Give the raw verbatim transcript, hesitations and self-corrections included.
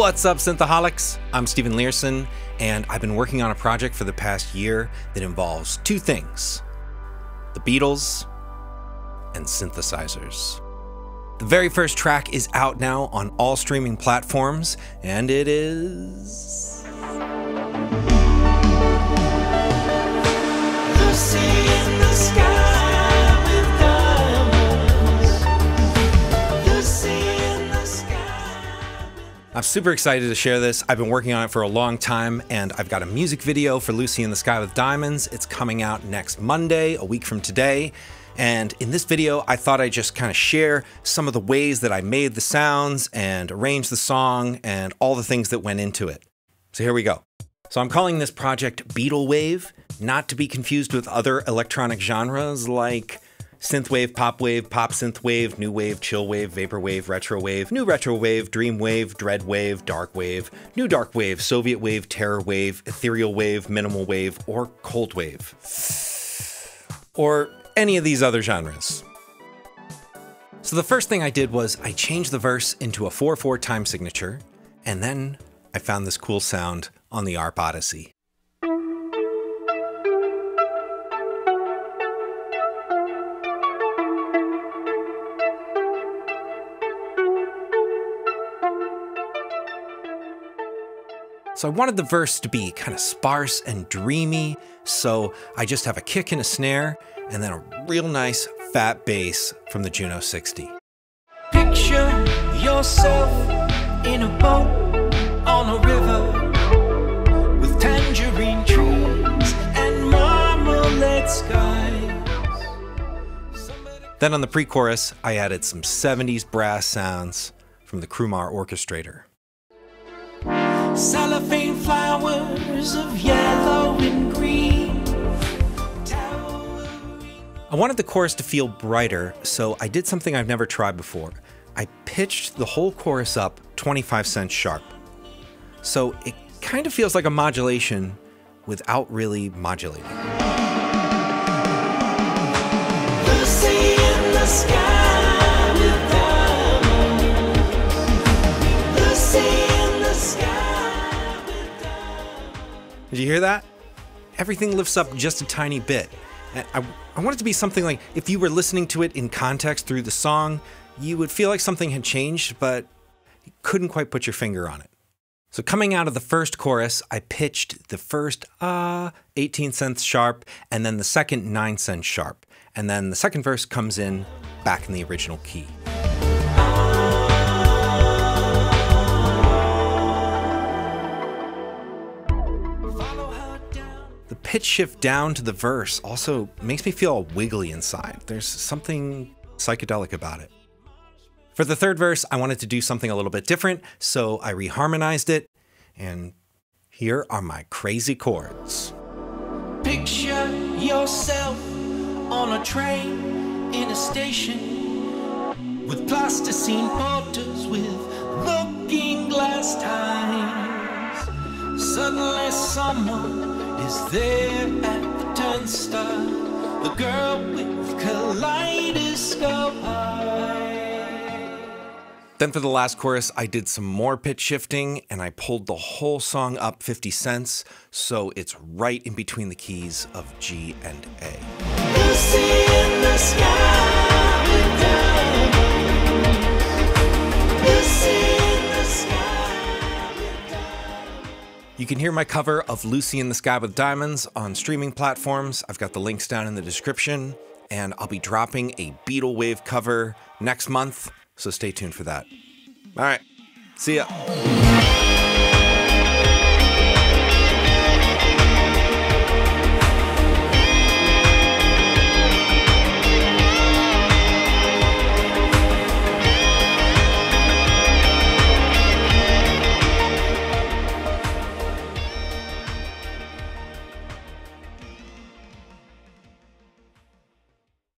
What's up, Synthaholics? I'm Steven Learson, and I've been working on a project for the past year that involves two things: the Beatles and synthesizers. The very first track is out now on all streaming platforms, and it is... Lucy in the Sky. I'm super excited to share this. I've been working on it for a long time, and I've got a music video for Lucy in the Sky with Diamonds. It's coming out next Monday, a week from today. And in this video, I thought I'd just kind of share some of the ways that I made the sounds and arranged the song and all the things that went into it. So here we go. So I'm calling this project Beatle Wave, not to be confused with other electronic genres like synthwave, pop wave, pop synth wave, new wave, chill wave, vapor wave, retro wave, new retro wave, dream wave, dread wave, dark wave, new dark wave, Soviet wave, terror wave, ethereal wave, minimal wave, or cold wave. Or any of these other genres. So the first thing I did was I changed the verse into a four four time signature, and then I found this cool sound on the A R P Odyssey. So I wanted the verse to be kind of sparse and dreamy, so I just have a kick and a snare, and then a real nice fat bass from the Juno sixty. Picture yourself in a boat on a river with tangerine trees and marmalade skies. Then on the pre-chorus, I added some seventies brass sounds from the Krumar Orchestrator. Cellophane flowers of yellow and green. I wanted the chorus to feel brighter, so I did something I've never tried before. I pitched the whole chorus up twenty-five cents sharp. So it kind of feels like a modulation without really modulating. Lucy in the sky with diamonds. Lucy in the sky. Did you hear that? Everything lifts up just a tiny bit. And I, I want it to be something like, if you were listening to it in context through the song, you would feel like something had changed, but you couldn't quite put your finger on it. So coming out of the first chorus, I pitched the first uh, eighteen cents sharp, and then the second nine cents sharp. And then the second verse comes in back in the original key. The pitch shift down to the verse also makes me feel all wiggly inside. There's something psychedelic about it. For the third verse, I wanted to do something a little bit different, so I reharmonized it, and here are my crazy chords. Picture yourself on a train in a station with plasticine porters with looking glass times. Suddenly someone is there at the turnstile, the girl with kaleidoscope eyes. Then for the last chorus, I did some more pitch shifting, and I pulled the whole song up fifty cents, so it's right in between the keys of G and A. Lucy in the sky with diamonds. Lucy in the sky. You can hear my cover of Lucy in the Sky with Diamonds on streaming platforms. I've got the links down in the description, and I'll be dropping a Beatle Wave cover next month, so stay tuned for that. All right, see ya.